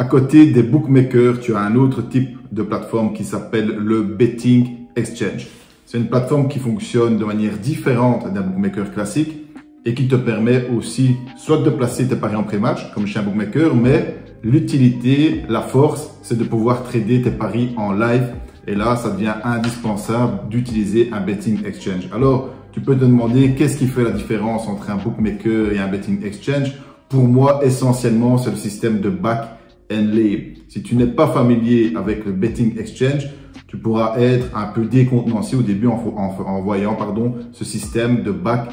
À côté des bookmakers, tu as un autre type de plateforme qui s'appelle le Betting Exchange. C'est une plateforme qui fonctionne de manière différente d'un bookmaker classique et qui te permet aussi soit de placer tes paris en pré-match comme chez un bookmaker, mais l'utilité, la force, c'est de pouvoir trader tes paris en live. Et là, ça devient indispensable d'utiliser un Betting Exchange. Alors, tu peux te demander qu'est-ce qui fait la différence entre un bookmaker et un Betting Exchange. Pour moi, essentiellement, c'est le système de BACK. Si tu n'es pas familier avec le Betting Exchange, tu pourras être un peu décontenancé au début en voyant ce système de back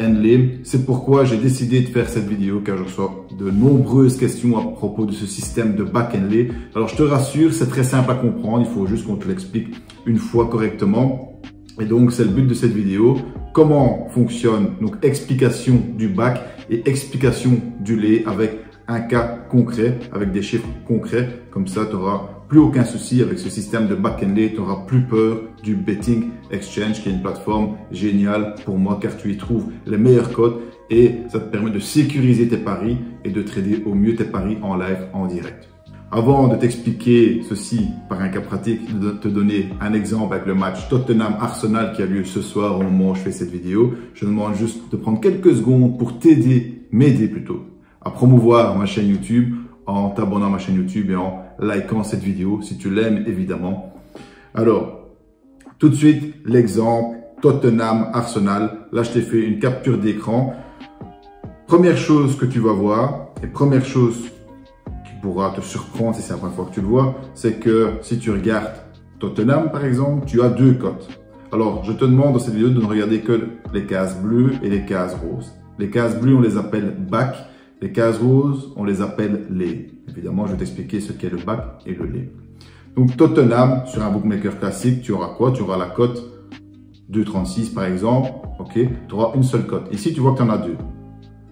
and lay. C'est pourquoi j'ai décidé de faire cette vidéo car je reçois de nombreuses questions à propos de ce système de back and lay. Alors je te rassure, c'est très simple à comprendre, il faut juste qu'on te l'explique une fois correctement. Et donc c'est le but de cette vidéo, comment fonctionne, donc explication du back et explication du lay avec un cas concret, avec des chiffres concrets. Comme ça, tu n'auras plus aucun souci avec ce système de back and lay. Tu n'auras plus peur du Betting Exchange qui est une plateforme géniale pour moi car tu y trouves les meilleurs codes et ça te permet de sécuriser tes paris et de trader au mieux tes paris en live, en direct. Avant de t'expliquer ceci par un cas pratique, de te donner un exemple avec le match Tottenham-Arsenal qui a lieu ce soir au moment où je fais cette vidéo, je te demande juste de prendre quelques secondes pour t'aider, m'aider plutôt, à promouvoir ma chaîne YouTube en t'abonnant à ma chaîne YouTube et en likant cette vidéo si tu l'aimes évidemment. Alors, tout de suite, l'exemple Tottenham-Arsenal. Là, je t'ai fait une capture d'écran. Première chose que tu vas voir et première chose qui pourra te surprendre si c'est la première fois que tu le vois, c'est que si tu regardes Tottenham par exemple, tu as deux cotes. Alors, je te demande dans cette vidéo de ne regarder que les cases bleues et les cases roses. Les cases bleues, on les appelle back. Les cases roses, on les appelle lay. Évidemment, je vais t'expliquer ce qu'est le back et le lay. Donc, Tottenham, sur un bookmaker classique, tu auras quoi? Tu auras la cote 2,36 par exemple. Ok, tu auras une seule cote. Ici, tu vois que tu en as deux.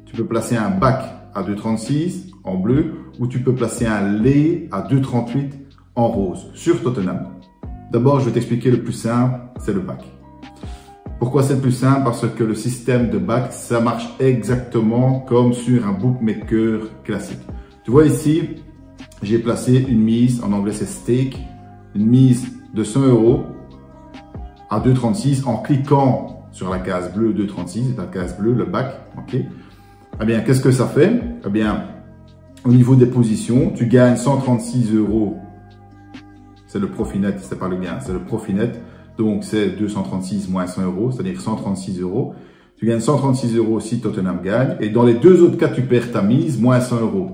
Tu peux placer un back à 2,36 en bleu ou tu peux placer un lay à 2,38 en rose sur Tottenham. D'abord, je vais t'expliquer le plus simple, c'est le back. Pourquoi c'est plus simple? Parce que le système de back, ça marche exactement comme sur un bookmaker classique. Tu vois ici, j'ai placé une mise, en anglais c'est stake, une mise de 100 € à 2,36 en cliquant sur la case bleue 2,36, la case bleue, le back. Okay. Eh bien, qu'est-ce que ça fait? Eh bien, au niveau des positions, tu gagnes 136 €. C'est le profit net, c'est pas le gain, c'est le profit net. Donc, c'est 236 moins 100 €, c'est-à-dire 136 €. Tu gagnes 136 € si Tottenham gagne. Et dans les deux autres cas, tu perds ta mise, moins 100 €.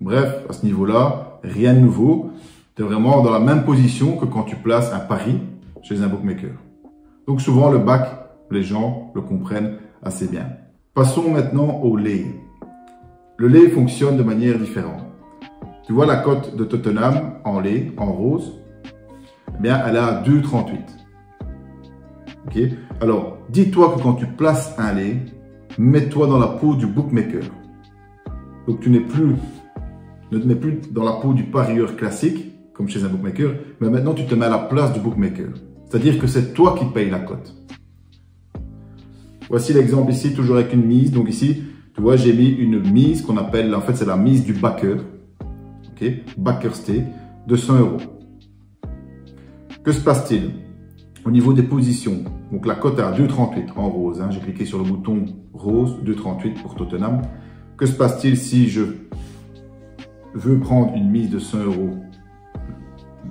Bref, à ce niveau-là, rien de nouveau. Tu es vraiment dans la même position que quand tu places un pari chez un bookmaker. Donc, souvent, le back, les gens le comprennent assez bien. Passons maintenant au lay. Le lay fonctionne de manière différente. Tu vois la cote de Tottenham en lay, en rose, eh bien, elle est à 2,38. Okay. Alors, dis-toi que quand tu places un lay, mets-toi dans la peau du bookmaker. Donc, ne te mets plus dans la peau du parieur classique, comme chez un bookmaker, mais maintenant, tu te mets à la place du bookmaker. C'est-à-dire que c'est toi qui payes la cote. Voici l'exemple ici, toujours avec une mise. Donc ici, tu vois, j'ai mis une mise qu'on appelle, en fait, c'est la mise du backer. Okay. Backer stake de 100 €. Que se passe-t-il? Au niveau des positions, donc la cote est à 2,38 en rose. Hein, j'ai cliqué sur le bouton rose, 2,38 pour Tottenham. Que se passe-t-il si je veux prendre une mise de 100 €,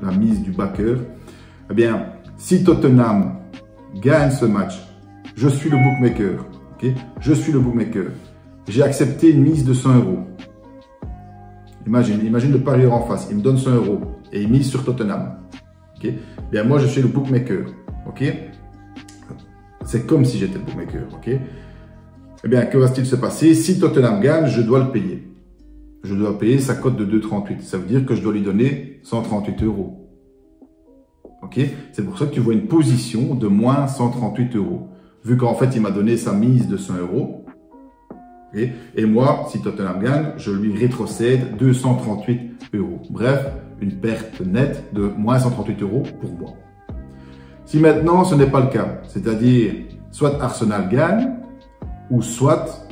la mise du backer? Eh bien, si Tottenham gagne ce match, je suis le bookmaker. Okay, je suis le bookmaker. J'ai accepté une mise de 100 €. Imagine le parieur en face. Il me donne 100 € et il mise sur Tottenham. Okay, bien, moi, je suis le bookmaker. Okay. C'est comme si j'étais le bookmaker. Okay. Eh bien, que va-t-il se passer? Si Tottenham gagne, je dois le payer. Je dois payer sa cote de 2,38. Ça veut dire que je dois lui donner 138 €. Okay. C'est pour ça que tu vois une position de moins 138 €. Vu qu'en fait, il m'a donné sa mise de 100 €. Okay. Et moi, si Tottenham gagne, je lui rétrocède 238 €. Bref, une perte nette de moins 138 € pour moi. Si maintenant, ce n'est pas le cas, c'est-à-dire soit Arsenal gagne ou soit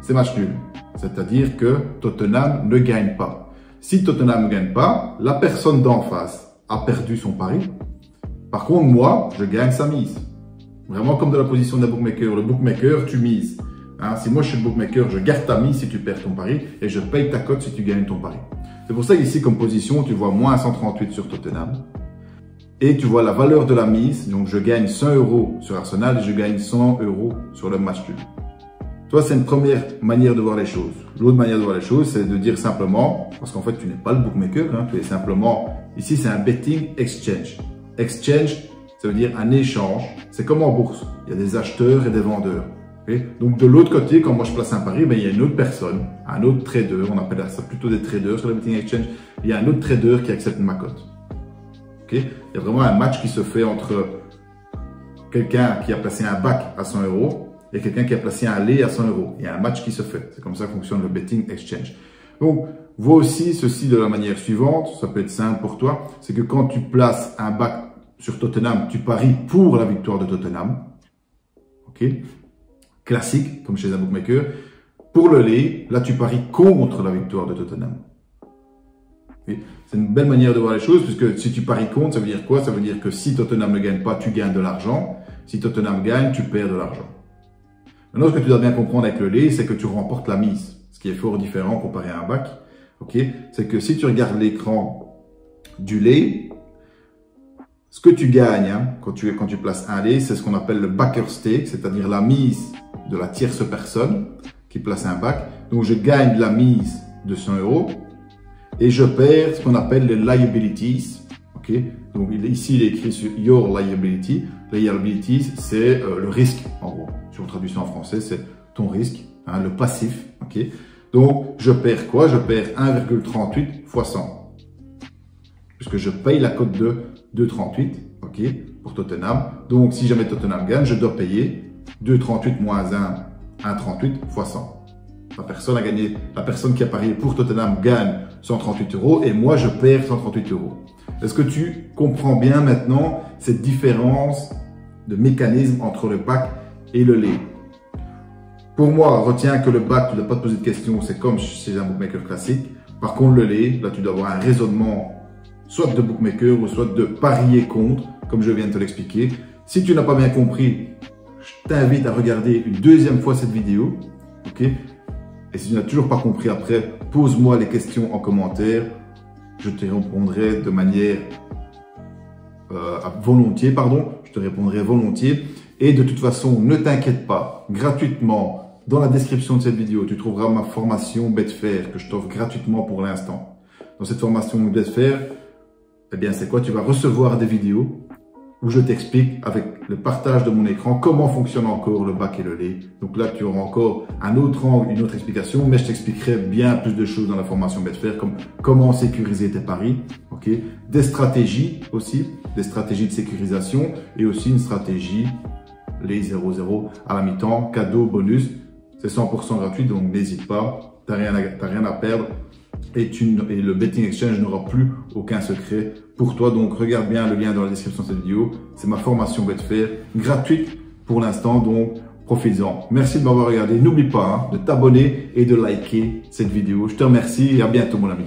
c'est match nul, c'est-à-dire que Tottenham ne gagne pas. Si Tottenham ne gagne pas, la personne d'en face a perdu son pari. Par contre, moi, je gagne sa mise. Vraiment comme de la position d'un bookmaker. Le bookmaker, tu mises. Hein, si moi je suis le bookmaker, je garde ta mise si tu perds ton pari et je paye ta cote si tu gagnes ton pari. C'est pour ça qu'ici, comme position, tu vois moins 138 sur Tottenham. Et tu vois la valeur de la mise. Donc, je gagne 100 € sur Arsenal et je gagne 100 € sur le match nul. Toi, c'est une première manière de voir les choses. L'autre manière de voir les choses, c'est de dire simplement, parce qu'en fait, tu n'es pas le bookmaker, hein, tu es simplement, ici, c'est un betting exchange. Exchange, ça veut dire un échange. C'est comme en bourse. Il y a des acheteurs et des vendeurs. Okay? Donc, de l'autre côté, quand moi je place un pari, ben, il y a une autre personne, un autre trader. On appelle ça plutôt des traders sur le betting exchange. Il y a un autre trader qui accepte ma cote. Okay? Il y a vraiment un match qui se fait entre quelqu'un qui a placé un back à 100 € et quelqu'un qui a placé un lay à 100 €. Il y a un match qui se fait. C'est comme ça que fonctionne le betting exchange. Donc, vois aussi ceci de la manière suivante. Ça peut être simple pour toi. C'est que quand tu places un back sur Tottenham, tu paries pour la victoire de Tottenham. OK? Classique, comme chez un bookmaker. Pour le lay, là, tu paries contre la victoire de Tottenham. Okay? C'est une belle manière de voir les choses, puisque si tu paries contre, ça veut dire quoi? Ça veut dire que si Tottenham ne gagne pas, tu gagnes de l'argent. Si Tottenham gagne, tu perds de l'argent. Maintenant, ce que tu dois bien comprendre avec le lay, c'est que tu remportes la mise. Ce qui est fort différent comparé à un back. Okay? C'est que si tu regardes l'écran du lay, ce que tu gagnes, hein, quand tu places un lay, c'est ce qu'on appelle le backer stake, c'est-à-dire la mise de la tierce personne qui place un back. Donc, je gagne de la mise de 100 € et je perds ce qu'on appelle les liabilities. Okay? Donc, ici, il est écrit sur your liability. Liabilities, c'est le risque, en gros. Si on traduit ça en français, c'est ton risque, hein, le passif. Okay? Donc, je perds quoi? Je perds 1,38 fois 100. Puisque je paye la cote de 2,38, ok, pour Tottenham. Donc, si jamais Tottenham gagne, je dois payer 2,38 moins 1, 1,38 fois 100. La personne qui a parié pour Tottenham gagne 138 € et moi, je perds 138 €. Est-ce que tu comprends bien maintenant cette différence de mécanisme entre le back et le lay? Pour moi, retiens que le back, tu ne dois pas te poser de questions, c'est comme chez un bookmaker classique. Par contre, le lay, là, tu dois avoir un raisonnement soit de bookmaker ou soit de parier contre, comme je viens de te l'expliquer. Si tu n'as pas bien compris, je t'invite à regarder une deuxième fois cette vidéo. Okay? Et si tu n'as toujours pas compris après, pose-moi les questions en commentaire. Je te répondrai de manière volontiers, pardon. Je te répondrai volontiers. Et de toute façon, ne t'inquiète pas, gratuitement, dans la description de cette vidéo, tu trouveras ma formation Betfair que je t'offre gratuitement pour l'instant. Dans cette formation Betfair, eh bien, c'est quoi? Tu vas recevoir des vidéos où je t'explique avec le partage de mon écran comment fonctionne encore le back et le lay. Donc là, tu auras encore un autre angle, une autre explication, mais je t'expliquerai bien plus de choses dans la formation Betfair, comme comment sécuriser tes paris, ok, des stratégies aussi, des stratégies de sécurisation et aussi une stratégie lay 0-0 à la mi-temps, cadeau, bonus. C'est 100% gratuit, donc n'hésite pas, t'as rien à perdre. Et le betting exchange n'aura plus aucun secret pour toi. Donc, regarde bien le lien dans la description de cette vidéo. C'est ma formation Betfair, gratuite pour l'instant. Donc, profites-en. Merci de m'avoir regardé. N'oublie pas, hein, de t'abonner et de liker cette vidéo. Je te remercie et à bientôt, mon ami.